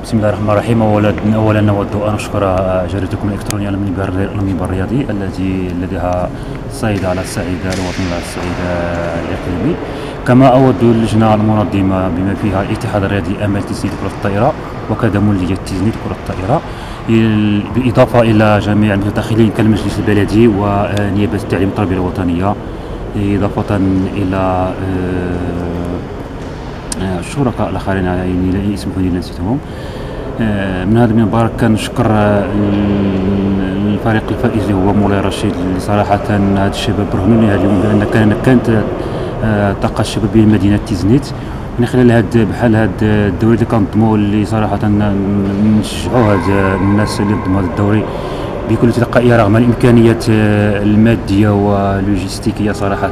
بسم الله الرحمن الرحيم. اولا نود ان اشكر جريدتكم الالكترونيه المنبر الرياضي التي لديها صيد على الصعيد الوطني وعلى الصعيد الاقليمي. كما اود اللجنه المنظمه بما فيها الاتحاد الرياضي امل تيزنيت كره الطائره وكذا مولية تيزنيت كره الطائره، بالاضافه الى جميع المتدخلين كالمجلس البلدي ونيابه التعليم التربيه الوطنيه، اضافه الى الشركاء الاخرين يعني لا يسمحوا لي نسيتهم. من هذا المنبر كنشكر الفريق الفائز اللي هو مولاي رشيد، اللي صراحه هذا الشباب برهنوا لي اليوم بان كانت طاقه شبابيه مدينه تيزنيت من خلال هذا بحال هذا الدوري اللي كنظموا، اللي صراحه نشجعوا هاد الناس اللي نظموا هذا الدوري بكل تلقائيه رغم الامكانيات الماديه واللوجستيكيه صراحه،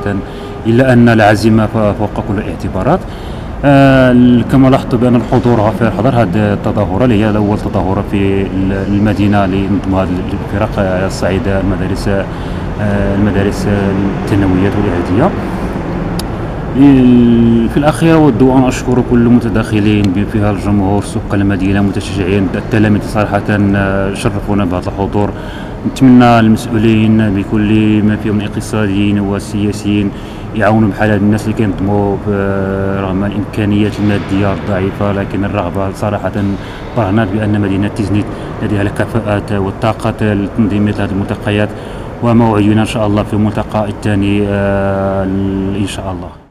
الا ان العزيمه فوق كل الاعتبارات. كما لاحظتوا بان الحضور في حضر هذه التظاهره اللي هي اول تظاهره في المدينه لنظم هذه الفرق الصعيده المدارس الثانويه والاعداديه. في الاخير اود ان اشكر كل المتداخلين فيها الجمهور، سكان المدينه، متشجعين، التلاميذ صراحه شرفونا بهذا الحضور. نتمنى المسؤولين بكل ما فيهم اقتصاديين وسياسيين يعاونوا بحال هاد الناس اللي كينظموا رغم الامكانيات الماديه الضعيفه، لكن الرغبه صراحه برهنات بان مدينه تيزنيت لديها الكفاءات والطاقه لتنظيم هذه الملتقيات، وموعدنا ان شاء الله في الملتقى الثاني ان شاء الله.